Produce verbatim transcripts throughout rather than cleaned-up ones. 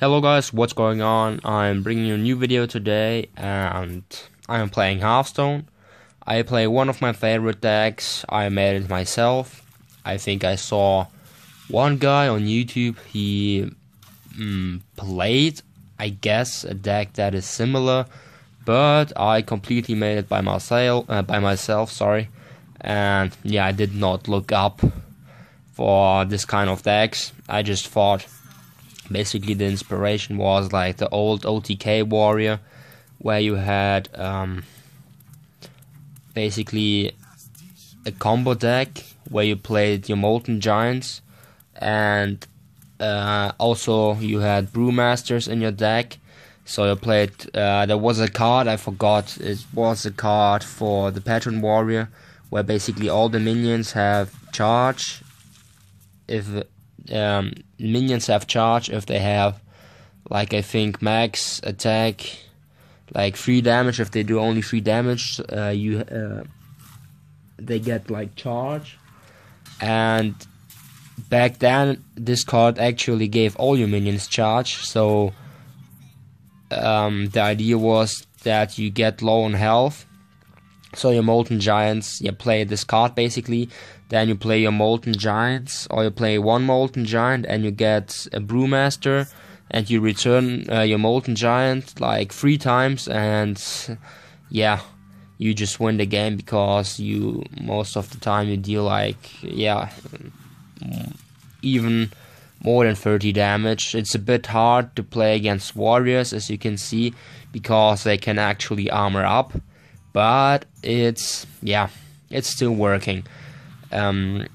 Hello guys, what's going on? I'm bringing you a new video today and I'm playing Hearthstone. I play one of my favorite decks. I made it myself. I think I saw one guy on YouTube, he mm, played, I guess, a deck that is similar, but I completely made it by myself, uh, by myself, sorry. And yeah, I did not look up for this kind of decks. I just thought, basically the inspiration was like the old O T K warrior, where you had um, basically a combo deck where you played your Molten Giants, and uh, also you had Brewmasters in your deck. So you played, uh, there was a card, I forgot, it was a card for the Patron warrior, where basically all the minions have charge. If um, minions have charge if they have, like, I think max attack, like three damage. If they do only three damage, uh, you uh, they get like charge. And back then, this card actually gave all your minions charge. So um, the idea was that you get low on health. So your Molten Giants, you play this card basically, then you play your Molten Giants, or you play one Molten Giant and you get a Brewmaster, and you return uh, your Molten Giant like three times, and yeah, you just win the game, because you, most of the time, you deal like, yeah, even more than thirty damage. It's a bit hard to play against warriors, as you can see, because they can actually armor up. But it's, yeah, it's still working. Um,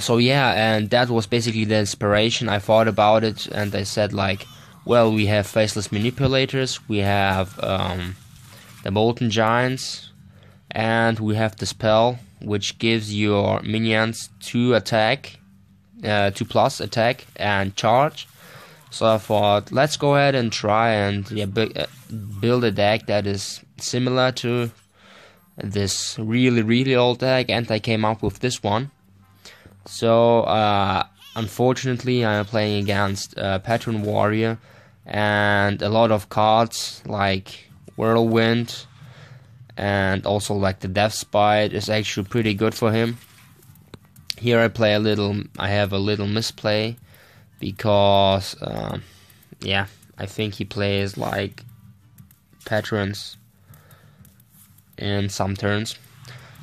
so yeah, and that was basically the inspiration. I thought about it and I said, like, well, we have faceless manipulators, we have um, the Molten Giants, and we have the spell, which gives your minions two attack, uh, two plus attack and charge. So I thought, let's go ahead and try and yeah, build a deck that is similar to this really, really old deck, and I came up with this one. So, uh, unfortunately, I am playing against a Patron warrior, and a lot of cards like Whirlwind, and also like the Death Spite is actually pretty good for him. Here I play a little, I have a little misplay, because um, yeah, I think he plays like Patrons in some turns,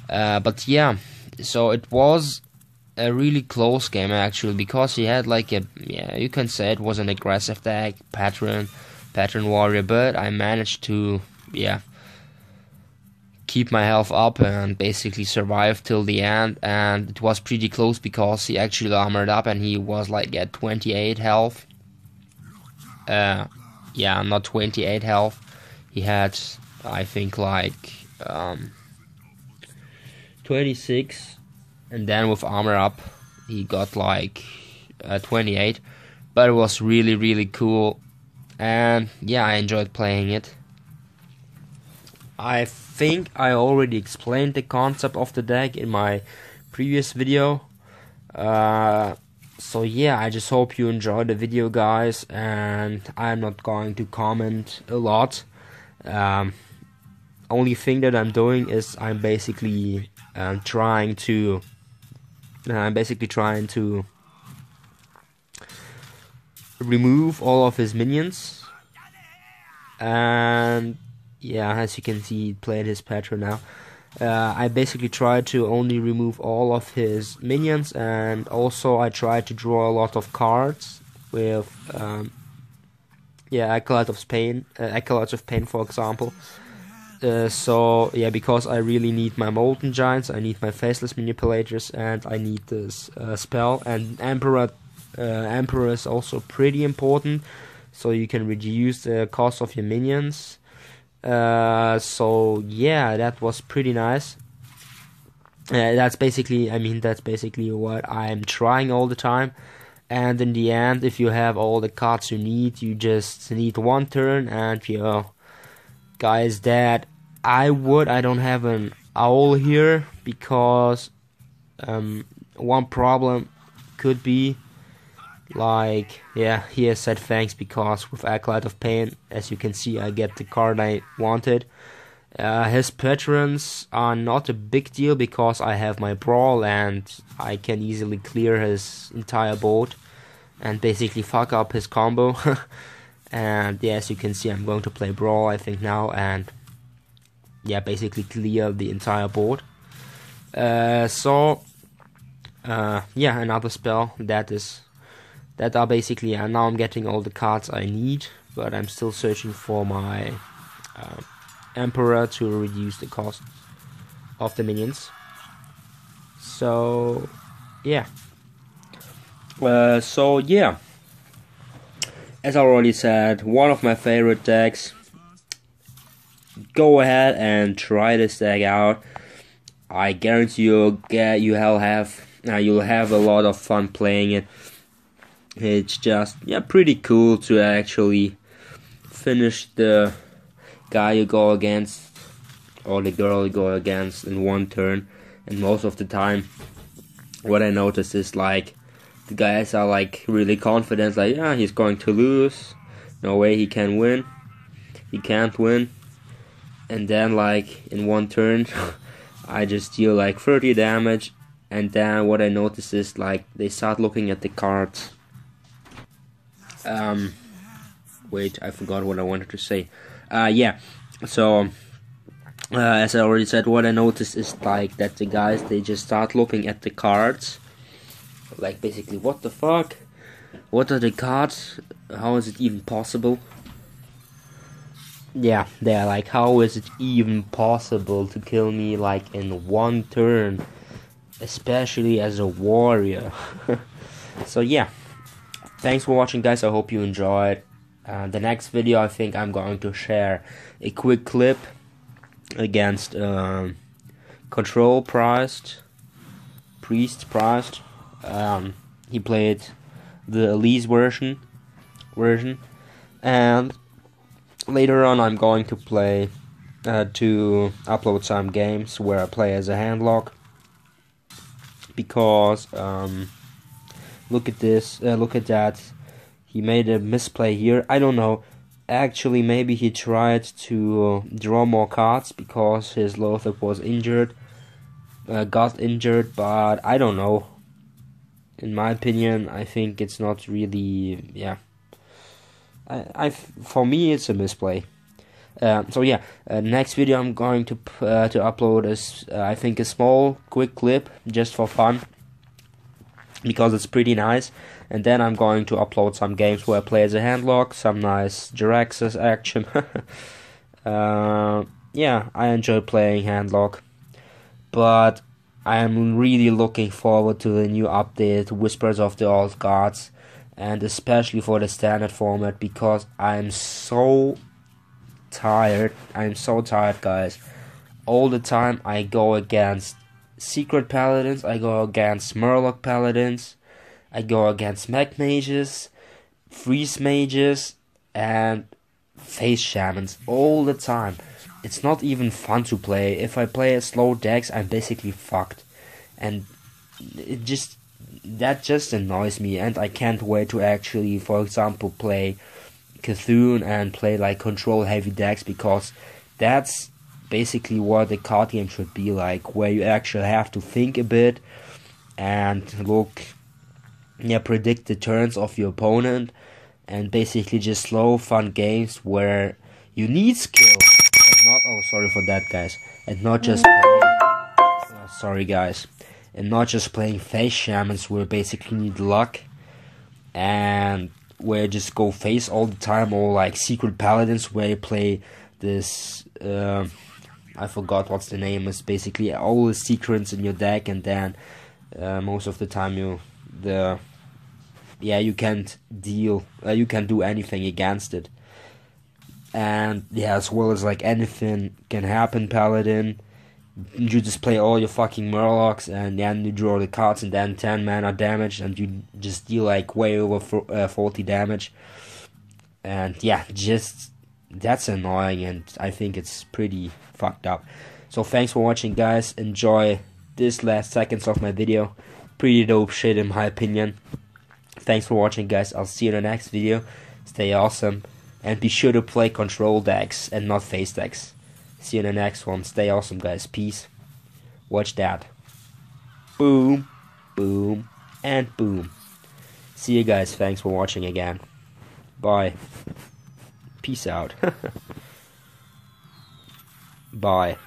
uh, but yeah, so it was a really close game actually, because he had like a, yeah, you can say it was an aggressive deck, Patron, Patron warrior, but I managed to, yeah, keep my health up and basically survive till the end. And it was pretty close, because he actually armored up and he was like at twenty-eight health. Uh, yeah, not twenty-eight health. He had, I think, like um, twenty-six, and then with armor up, he got like uh, twenty-eight. But it was really, really cool, and yeah, I enjoyed playing it. I think I already explained the concept of the deck in my previous video. Uh, so yeah, I just hope you enjoyed the video, guys, and I'm not going to comment a lot. Um, only thing that I'm doing is I'm basically um, trying to, uh, I'm basically trying to remove all of his minions. And yeah, as you can see, he played his Patron now. Uh, I basically tried to only remove all of his minions, and also I tried to draw a lot of cards with, um, yeah, Acolyte of Pain, uh, Acolyte of Pain, for example. Uh, so yeah, because I really need my Molten Giants, I need my Faceless Manipulators, and I need this uh, spell. And Emperor, uh, Emperor is also pretty important, so you can reduce the cost of your minions. Uh, so yeah, that was pretty nice. Uh, that's basically, I mean, that's basically what I'm trying all the time. And in the end, if you have all the cards you need, you just need one turn and your guy is dead. I would, I don't have an owl here, because um, one problem could be Like, yeah, he has said thanks because with Acolyte of Pain, as you can see, I get the card I wanted. Uh, his Patrons are not a big deal because I have my Brawl and I can easily clear his entire board and basically fuck up his combo. And yeah, as you can see, I'm going to play Brawl, I think, now, and yeah, basically clear the entire board. Uh, so, uh, yeah, another spell that is... That are basically, uh, now I'm getting all the cards I need, but I'm still searching for my uh, Emperor to reduce the cost of the minions. So, yeah. Uh, so, yeah. As I already said, one of my favorite decks. Go ahead and try this deck out. I guarantee you'll get, you'll have, uh, you'll have a lot of fun playing it. It's just, yeah, pretty cool to actually finish the guy you go against or the girl you go against in one turn. And most of the time, what I notice is, like, the guys are, like, really confident, like, yeah, he's going to lose, no way he can win, he can't win. And then, like, in one turn, I just deal, like, thirty damage, and then what I notice is, like, they start looking at the cards. Um, wait, I forgot what I wanted to say. Uh, yeah, so, uh, as I already said, what I noticed is, like, that the guys, they just start looking at the cards. Like, basically, what the fuck? What are the cards? How is it even possible? Yeah, they're like, how is it even possible to kill me, like, in one turn? Especially as a warrior. So, yeah. Thanks for watching, guys. I hope you enjoyed. Uh, the next video, I think I'm going to share a quick clip against um, control priced priest priced. Um, he played the Elise version version, and later on I'm going to play uh, to upload some games where I play as a handlock because. Um, Look at this, uh, look at that, he made a misplay here, I don't know, actually maybe he tried to uh, draw more cards because his Lothar was injured, uh, got injured, but I don't know, in my opinion, I think it's not really, yeah, I, I for me it's a misplay. Uh, so yeah, uh, next video I'm going to, uh, to upload is, uh, I think a small, quick clip, just for fun. Because it's pretty nice, and then I'm going to upload some games where I play as a handlock, some nice Jaraxxus action. uh, yeah, I enjoy playing handlock, but I am really looking forward to the new update, Whispers of the Old Gods, and especially for the standard format, because I'm so tired, I'm so tired, guys. All the time I go against Secret Paladins, I go against Murloc Paladins, I go against Mech Mages, Freeze Mages, and Face Shamans all the time. It's not even fun to play. If I play a slow decks, I'm basically fucked. And it just, that just annoys me, and I can't wait to actually, for example, play C'thun and play like control heavy decks, because that's basically what the card game should be like, where you actually have to think a bit and look, yeah, predict the turns of your opponent, and basically just slow, fun games where you need skill, and not, oh, sorry for that, guys, and not just playing, uh, sorry, guys, and not just playing face shamans where you basically need luck, and where you just go face all the time, or like secret paladins where you play this, uh, I forgot what's the name is, basically all the secrets in your deck, and then uh, most of the time you the yeah you can't deal uh, you can't do anything against it. And yeah, as well as like anything can happen paladin, you just play all your fucking Murlocs, and then you draw the cards, and then ten mana damage, and you just deal like way over for, uh, forty damage. And yeah, just that's annoying, and I think it's pretty fucked up. So thanks for watching, guys. Enjoy this last seconds of my video. Pretty dope shit in my opinion. Thanks for watching, guys. I'll see you in the next video. Stay awesome. And be sure to play control decks and not face decks. See you in the next one. Stay awesome, guys. Peace. Watch that. Boom. Boom. And boom. See you guys. Thanks for watching again. Bye. Peace out. Bye.